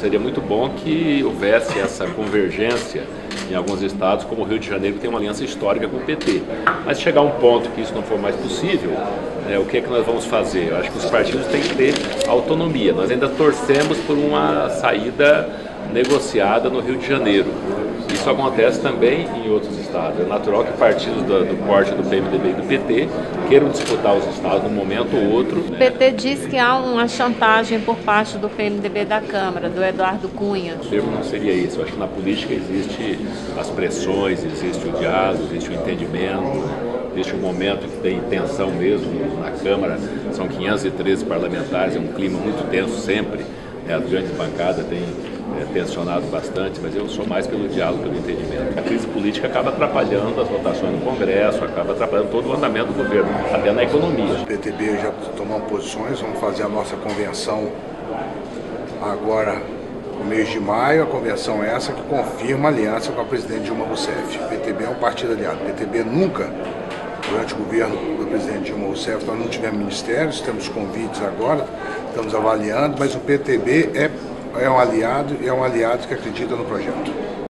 seria muito bom que houvesse essa convergência em alguns estados, como o Rio de Janeiro, que tem uma aliança histórica com o PT. Mas chegar a um ponto que isso não for mais possível, o que é que nós vamos fazer? Eu acho que os partidos têm que ter autonomia. Nós ainda torcemos por uma saída negociada no Rio de Janeiro. Isso acontece também em outros estados. É natural que partidos do corte do PMDB e do PT queiram disputar os estados num momento ou outro. O PT diz que há uma chantagem por parte do PMDB da Câmara, do Eduardo Cunha. O termo não seria isso. Eu acho que na política existe as pressões, existe o diálogo, existe o entendimento. Existe um momento que tem tensão mesmo na Câmara, são 513 parlamentares, é um clima muito tenso sempre, as grandes bancadas têm tensionado bastante, mas eu sou mais pelo diálogo, pelo entendimento. A crise política acaba atrapalhando as votações no Congresso, acaba atrapalhando todo o andamento do governo, até na economia. O PTB já tomou posições, vamos fazer a nossa convenção agora no mês de maio, a convenção é essa que confirma a aliança com a presidente Dilma Rousseff. O PTB é um partido aliado, o PTB nunca... Durante o governo do presidente Dilma Rousseff, nós não tivemos ministérios, temos convites agora, estamos avaliando, mas o PTB é um aliado que acredita no projeto.